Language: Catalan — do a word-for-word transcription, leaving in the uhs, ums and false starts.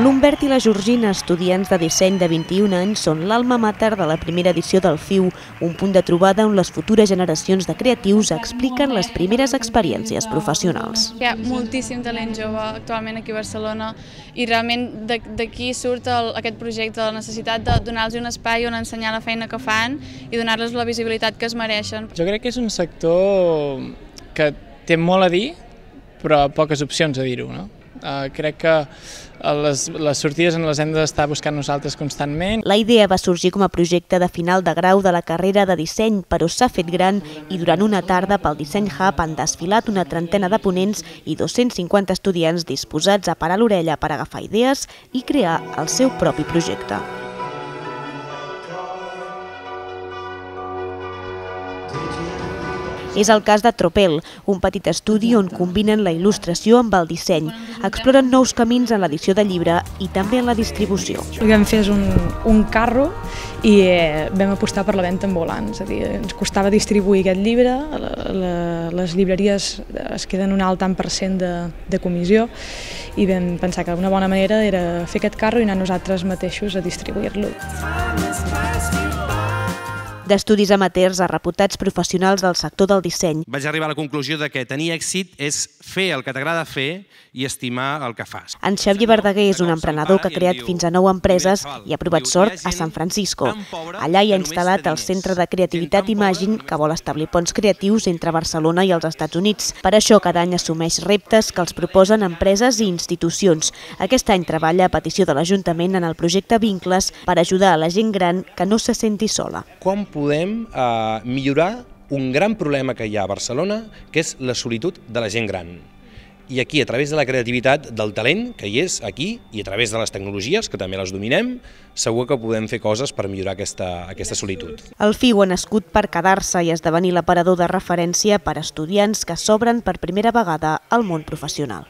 L'Humbert i la Georgina, estudiants de disseny de vint-i-un anys, són l'alma mater de la primera edició del F I U, un punt de trobada on les futures generacions de creatius expliquen les primeres experiències professionals. Hi ha moltíssim talent jove actualment aquí a Barcelona i realment d'aquí surt el, aquest projecte, la necessitat de donar-los un espai on ensenyar la feina que fan i donar-los la visibilitat que es mereixen. Jo crec que és un sector que té molt a dir, però poques opcions a dir-ho, no? Uh, crec que les, les sortides en les hem d'estar buscant nosaltres constantment. La idea va sorgir com a projecte de final de grau de la carrera de disseny, però s'ha fet gran i durant una tarda pel Disseny Hub han desfilat una trentena de ponents i dos-cents cinquanta estudiants disposats a parar l'orella per agafar idees i crear el seu propi projecte. És el cas de Tropel, un petit estudi on combinen la il·lustració amb el disseny. Exploren nous camins en l'edició de llibre i també en la distribució. El que vam fer és un, un carro i vam apostar per la venda en volant. És a dir, ens costava distribuir aquest llibre, la, la, les llibreries es queden un alt tant per cent de, de comissió i vam pensar que una bona manera era fer aquest carro i anar nosaltres mateixos a distribuir-lo. D'estudis amateurs a reputats professionals del sector del disseny. Vaig arribar a la conclusió de que tenir èxit és fer el que t'agrada fer i estimar el que fas. En Xavier Verdaguer és un emprenedor que ha creat fins a nou empreses i ha provat sort a San Francisco. Allà hi ha instal·lat el Centre de Creativitat i Imàgin, que vol establir ponts creatius entre Barcelona i els Estats Units. Per això cada any assumeix reptes que els proposen empreses i institucions. Aquest any treballa a petició de l'Ajuntament en el projecte Vincles per ajudar a la gent gran que no se senti sola. Com podem eh, millorar un gran problema que hi ha a Barcelona, que és la solitud de la gent gran. I aquí, a través de la creativitat, del talent, que hi és aquí, i a través de les tecnologies, que també les dominem, segur que podem fer coses per millorar aquesta, aquesta solitud. El F I U ha nascut per quedar-se i esdevenir l'aparador de referència per estudiants que s'obren per primera vegada al món professional.